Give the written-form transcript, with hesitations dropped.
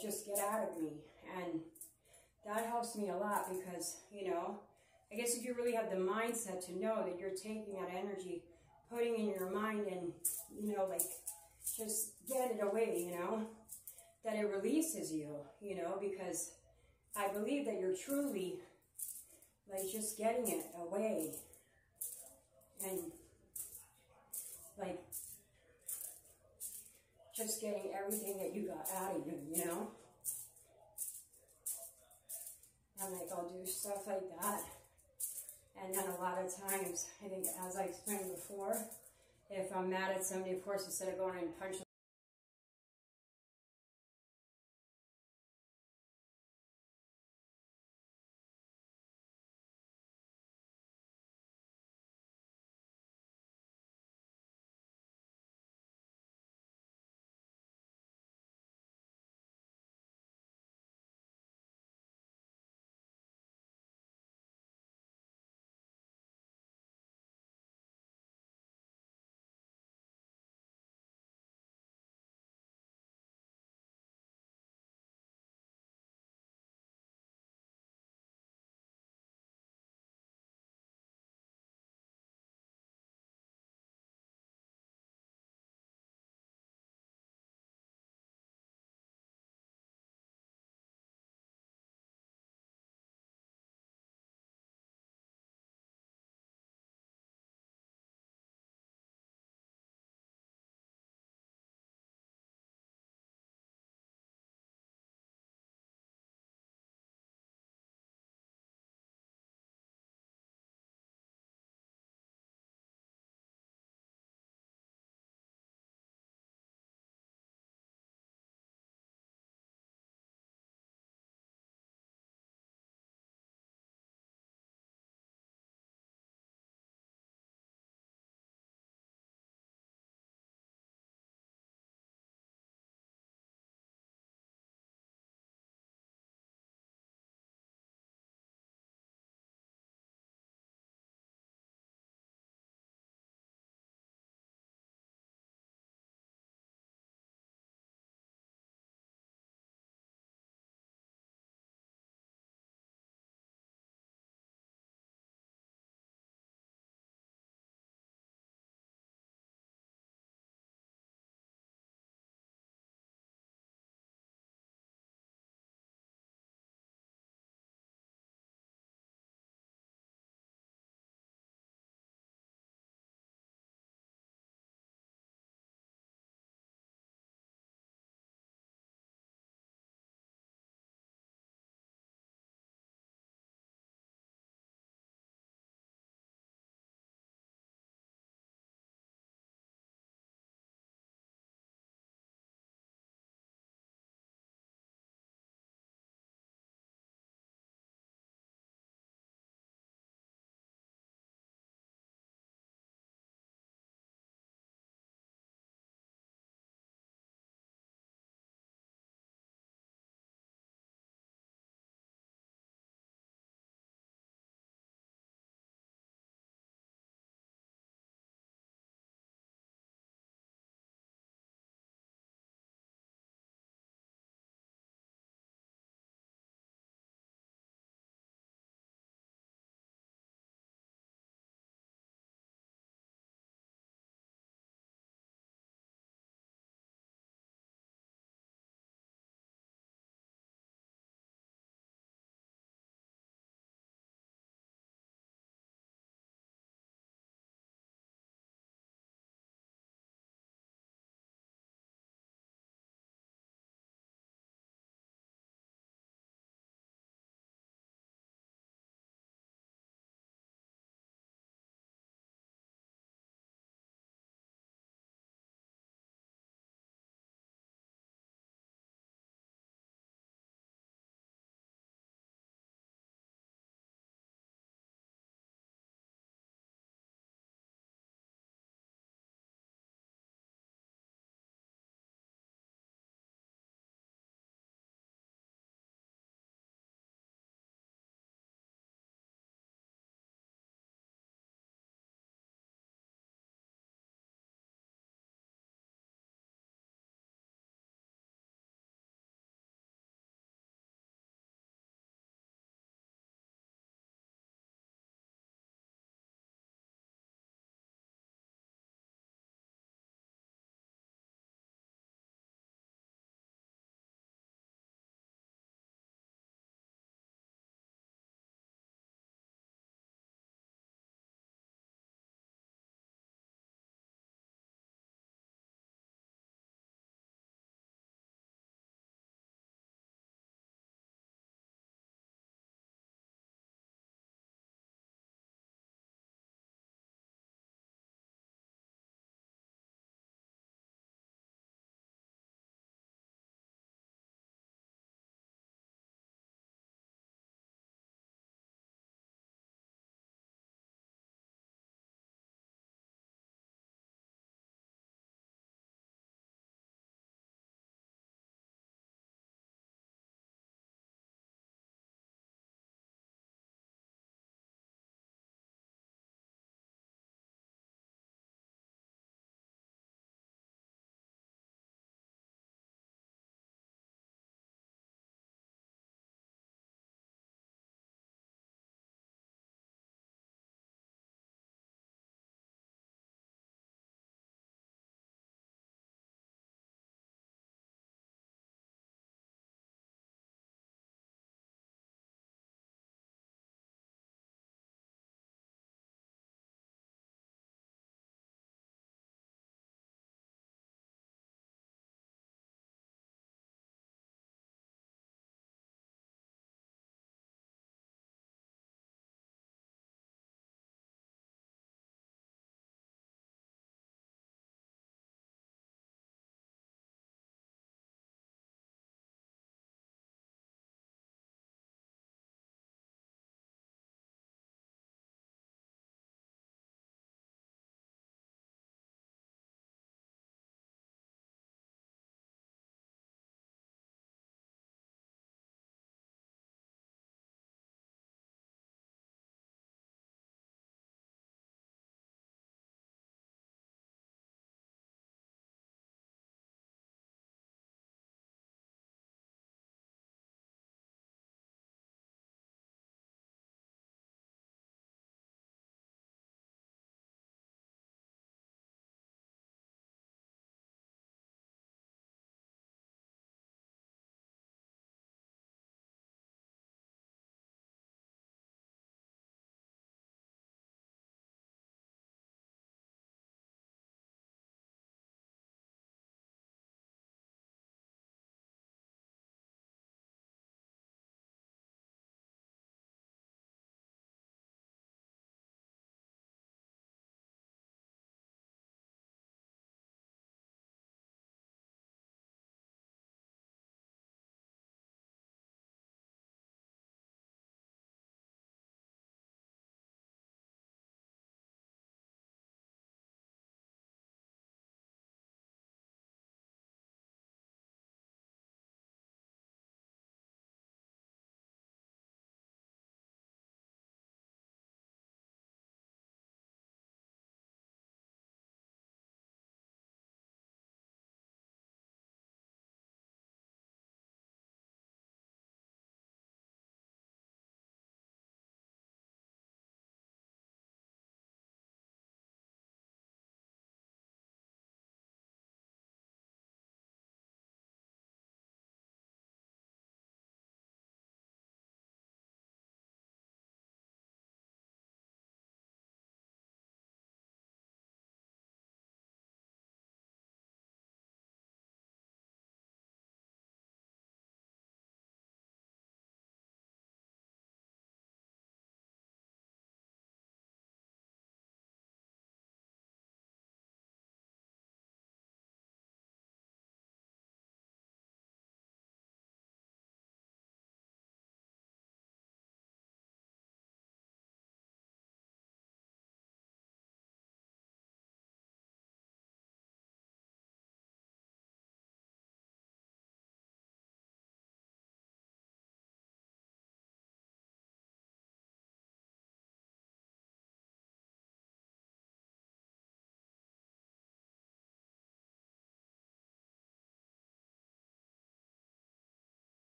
it just get out of me. And that helps me a lot because, you know, I guess if you really have the mindset to know that you're taking that energy, putting in your mind and, you know, like, just get it away, you know, that it releases you, you know, because I believe that you're truly, like, just getting it away. And, like, just getting everything that you got out of you, you know? And, like, I'll do stuff like that. And then a lot of times, I think, as I explained before, if I'm mad at somebody, of course, instead of going and punching